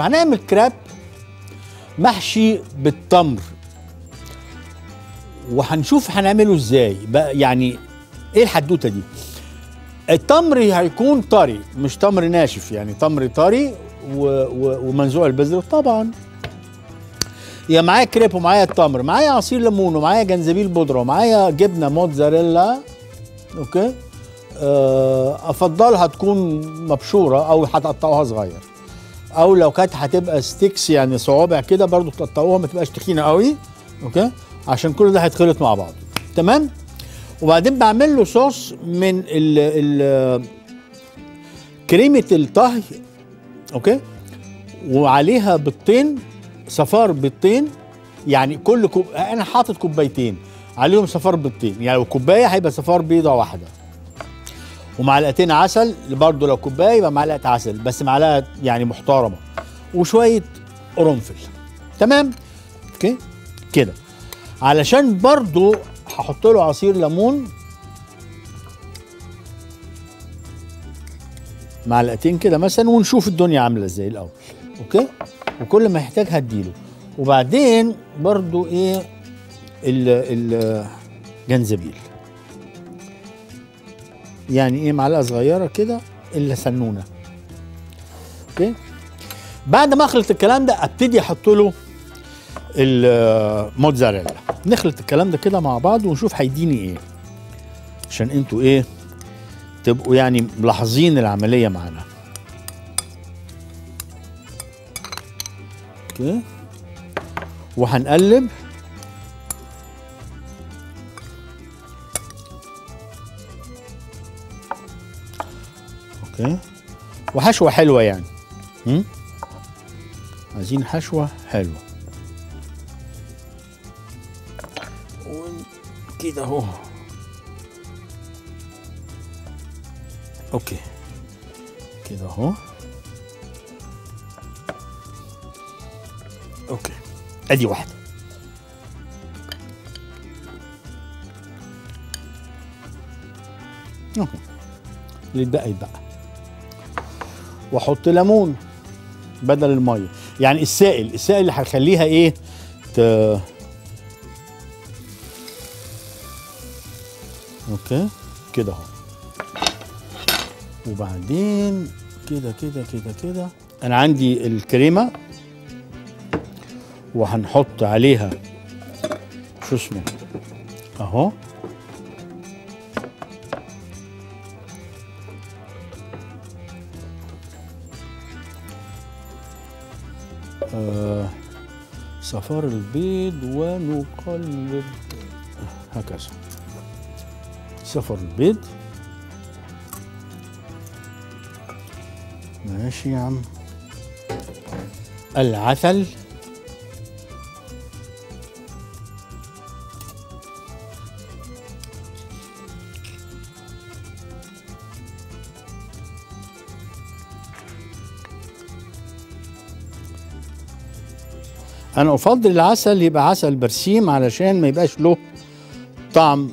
هنعمل كراب محشي بالتمر وهنشوف هنعمله ازاي بقى. يعني ايه الحدوته دي؟ التمر هيكون طري مش تمر ناشف، يعني تمر طري ومنزوع البذر طبعا. يا معايا كريب ومعايا التمر، معايا عصير ليمون ومعايا جنزبيل بودره ومعايا جبنه موتزاريلا. اوكي، افضلها تكون مبشوره او هتقطعوها صغير، او لو كانت هتبقى ستيكس يعني صوابع كده برضو تقطعوها، ما تبقاش تخينه قوي. اوكي، عشان كل ده هيتخلط مع بعض. تمام. وبعدين بعمل له صوص من ال كريمه الطهي. اوكي، وعليها بيضتين، صفار بيضتين، يعني كل انا حاطط كوبايتين عليهم صفار بيضتين، يعني لو كوبايه هيبقى صفار بيضه واحده، ومعلقتين عسل برضه، لو كوبايه يبقى معلقه عسل بس، معلقه يعني محترمه، وشويه قرنفل. تمام. اوكي كده، علشان برضه هحط له عصير ليمون معلقتين كده مثلا، ونشوف الدنيا عامله ازاي الاول. اوكي، وكل ما يحتاج هديله. وبعدين برضه ايه الجنزبيل، يعني ايه معلقه صغيره كده الا سنونه. اوكي، بعد ما اخلط الكلام ده ابتدي احط له الموتزاريلا. نخلط الكلام ده كده مع بعض ونشوف هيديني ايه، عشان انتوا ايه تبقوا يعني ملاحظين العمليه معانا. اوكي، وهنقلب وحشوه حلوه يعني. عايزين حشوه حلوه كده اهو. اوكي كده اهو. اوكي، ادي واحده. اوكي، اللي اتبقى يتبقى. واحط ليمون بدل الميه، يعني السائل اللي هيخليها ايه اوكي كده اهو. وبعدين كده كده كده كده انا عندي الكريمه، وهنحط عليها شو اسمه اهو صفار البيض، ونقلب هكذا صفار البيض. ماشي يا عم. العسل، أنا أفضل العسل يبقى عسل برسيم علشان ما يبقاش له طعم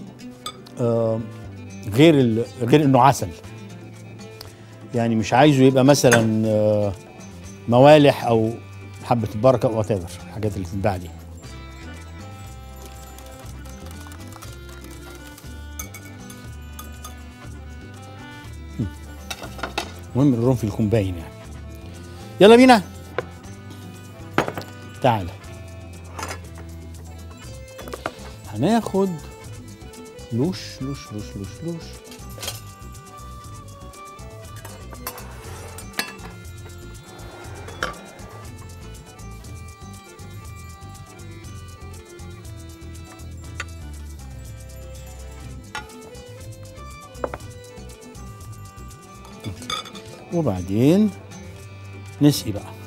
غير إنه عسل، يعني مش عايزه يبقى مثلا موالح أو حبة البركة أو وات ايفر الحاجات اللي بتتباع دي. المهم القرنفل يكون باين يعني. يلا بينا، تعالى هناخد لوش لوش لوش لوش لوش. وبعدين نسقي بقى.